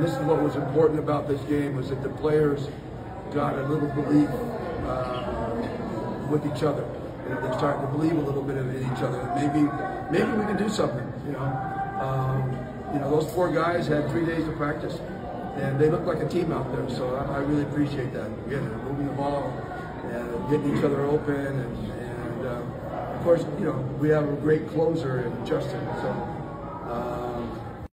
And this is what was important about this game, was that the players got a little belief with each other. And they're starting to believe a little bit in each other. Maybe we can do something, you know. Those four guys had 3 days of practice, and they look like a team out there, so I really appreciate that. Again, moving the ball and getting each other open, and of course, you know, we have a great closer in Justin, so